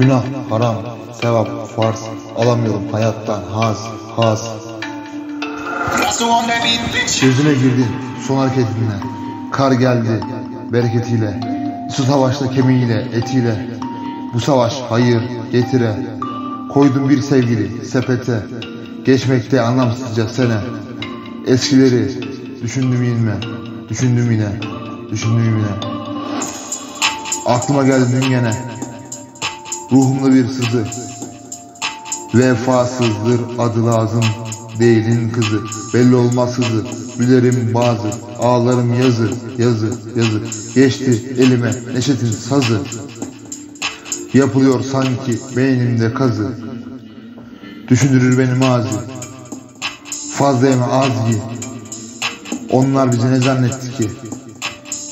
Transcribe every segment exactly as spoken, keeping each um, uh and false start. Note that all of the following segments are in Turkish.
Günah, haram, sevap, farz, alamıyorum hayattan haz, haz. Gözüne girdi son hareketinle, kar geldi bereketiyle, su savaşta kemiğiyle, etiyle. Bu savaş hayır getire, koydum bir sevgili sepete, geçmekte anlamsızca sene. Eskileri düşündüm yine, düşündüm yine, düşündüm yine. Aklıma geldi dün gene, ruhumda bir sızı. Vefasızdır adı lazım değilin kızı. Belli olmaz hızı, gülerim bazı, ağlarım yazı, yazı, yazı. Geçti elime neşetin sazı, yapılıyor sanki beynimde kazı. Düşündürür beni mazi, fazla yeme az gi. Onlar bizi ne zannetti ki?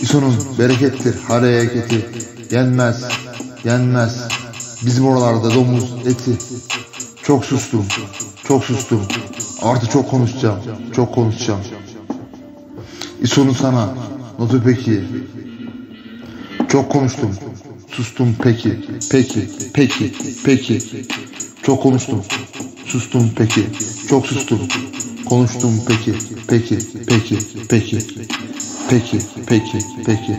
İsonun berekettir hareketi, yenmez, yenmez. Bizim oralarda domuz eti. Çok sustum, çok sustum. Artık çok konuşacağım, çok konuşacağım. İsonun sana notu peki. Çok konuştum, sustum peki, peki, peki, peki. Çok konuştum, sustum peki, çok sustum. Konuştum peki, peki, peki, peki. Peki, peki, peki.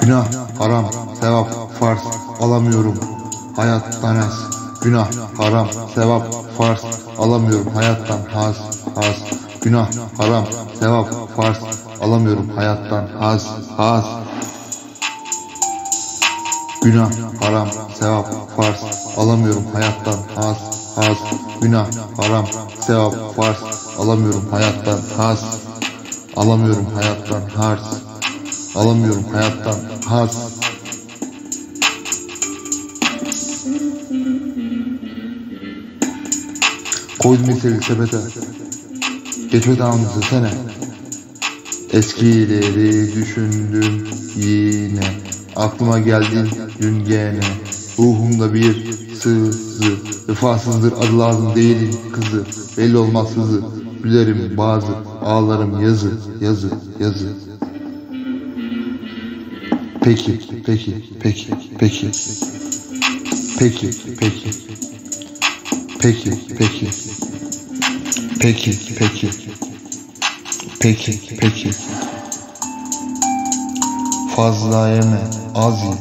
Günah, haram, sevap, farz, alamıyorum hayattan haz. Günah, haram, sevap, farz, alamıyorum hayattan haz, haz. Günah, haram, sevap, farz, alamıyorum hayattan haz, haz. Günah, haram, sevap, farz, alamıyorum hayattan haz, haz. Günah, haram, sevap, farz, alamıyorum hayattan haz, alamıyorum hayattan haz, alamıyorum hayattan haz. Koydum bir sevgili sepete, geçmedi anımızı sene. Eskileri düşündüm yine, aklıma geldin dün gene. Ruhumda bir sızı, vefasızdır adı lazım değilin kızı. Belli olmaz hızı, gülerim bazı, ağlarım yazı, yazı, yazı. Peki, peki, peki, peki. Peki, peki. Peki, peki. Peki, peki. Peki, peki. Fazla yeme, az ye.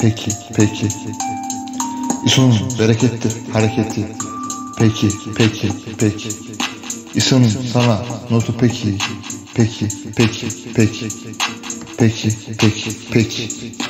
Peki, peki. İsonun berekettir hareketi. Peki, peki, peki. İsonun sana notu peki. Peki, peki, peki. Peki, peki, peki.